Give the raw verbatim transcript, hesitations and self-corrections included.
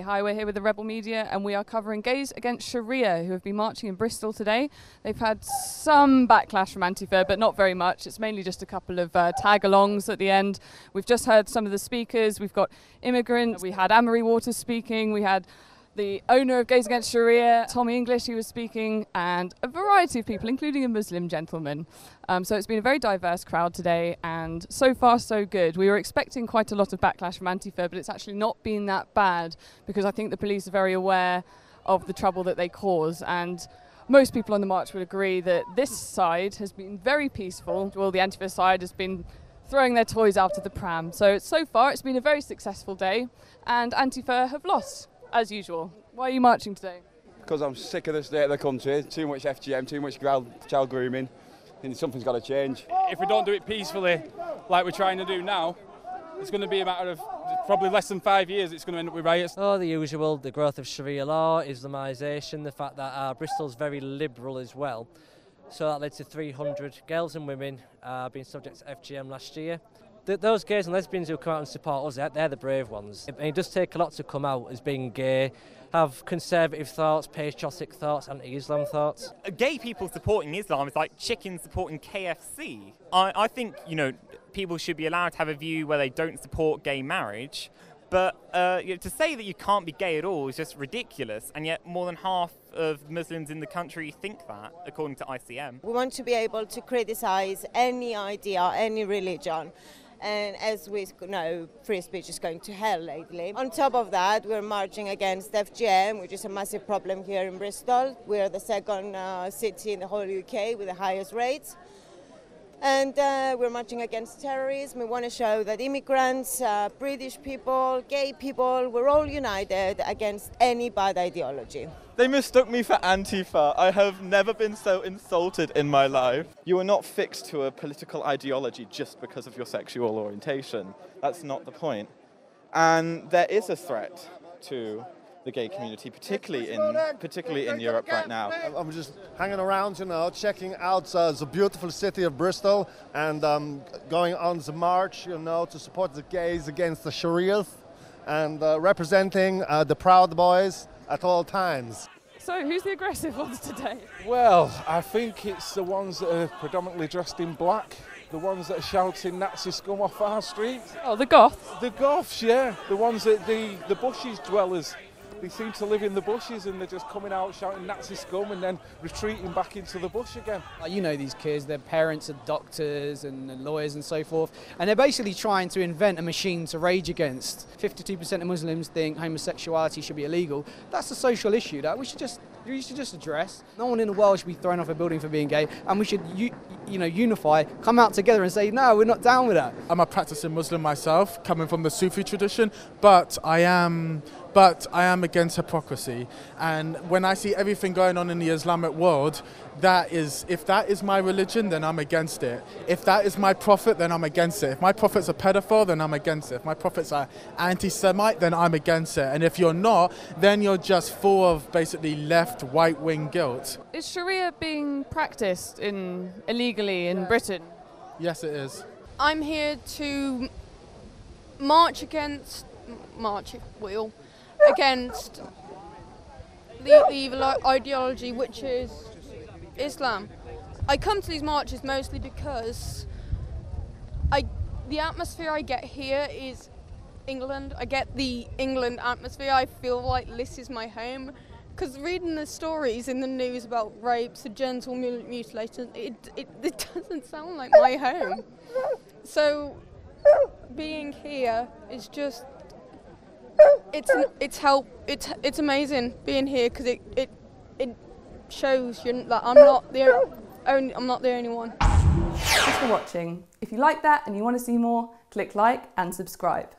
Lee Highway here with the Rebel Media, and we are covering Gays Against Sharia, who have been marching in Bristol today. They've had some backlash from Antifa, but not very much. It's mainly just a couple of uh, tag-alongs at the end. We've just heard some of the speakers. We've got immigrants. We had Anne-Marie Waters speaking. We had the owner of Gays Against Sharia, Tommy English, who was speaking, and a variety of people, including a Muslim gentleman. Um, so it's been a very diverse crowd today, and so far so good. We were expecting quite a lot of backlash from Antifa, but it's actually not been that bad, because I think the police are very aware of the trouble that they cause. And most people on the march would agree that this side has been very peaceful, while the Antifa side has been throwing their toys out of the pram. So, so far it's been a very successful day, and Antifa have lost. As usual. Why are you marching today? Because I'm sick of the state of the country. Too much F G M, too much child grooming. I think something's got to change. If we don't do it peacefully, like we're trying to do now, it's going to be a matter of probably less than five years it's going to end up with riots. Oh, the usual, the growth of Sharia law, Islamisation, the fact that uh, Bristol's very liberal as well. So that led to three hundred girls and women uh, being subject to F G M last year. Those gays and lesbians who come out and support us, they're the brave ones. And it does take a lot to come out as being gay, have conservative thoughts, patriotic thoughts, anti-Islam thoughts. Gay people supporting Islam is like chickens supporting K F C. I, I think, you know, people should be allowed to have a view where they don't support gay marriage, but uh, you know, to say that you can't be gay at all is just ridiculous, and yet more than half of Muslims in the country think that, according to I C M. We want to be able to criticise any idea, any religion. And as we know, free speech is going to hell lately. On top of that, we're marching against F G M, which is a massive problem here in Bristol. We are the second uh, city in the whole U K with the highest rates. And uh, we're marching against terrorism. We want to show that immigrants, uh, British people, gay people, we're all united against any bad ideology. They mistook me for Antifa. I have never been so insulted in my life. You are not fixed to a political ideology just because of your sexual orientation. That's not the point. And there is a threat to the gay community, particularly in particularly in Europe right now. I'm just hanging around, you know, checking out uh, the beautiful city of Bristol, and um, going on the march, you know, to support the gays against the Sharias, and uh, representing uh, the Proud Boys at all times. So, who's the aggressive ones today? Well, I think it's the ones that are predominantly dressed in black. The ones that are shouting Nazi scum off our streets. Oh, the goths? The goths, yeah. The ones that the, the bushes dwellers. They seem to live in the bushes, and they're just coming out shouting Nazi scum and then retreating back into the bush again. You know these kids, their parents are doctors and lawyers and so forth, and they're basically trying to invent a machine to rage against. fifty-two percent of Muslims think homosexuality should be illegal. That's a social issue that we should just, we should just address. No one in the world should be thrown off a building for being gay, and we should you, you know, unify, come out together and say, no, we're not down with that. I'm a practicing Muslim myself, coming from the Sufi tradition, but I am... But I am against hypocrisy, and when I see everything going on in the Islamic world, that is, if that is my religion, then I'm against it. If that is my prophet, then I'm against it. If my prophet's a pedophile, then I'm against it. If my prophet's an anti-Semite, then I'm against it. And if you're not, then you're just full of basically left, right-wing guilt. Is Sharia being practiced in illegally in yeah. Britain? Yes, it is. I'm here to march against... march, will. against the, the evil ideology, which is Islam. I come to these marches mostly because I, the atmosphere I get here is England. I get the England atmosphere. I feel like this is my home. Because reading the stories in the news about rapes and genital mutilation, it, it, it doesn't sound like my home. So being here is just... It's it's help it's it's amazing being here, because it it it shows you that I'm not the only I'm not the only one. Thanks for watching. If you like that and you want to see more, click like and subscribe.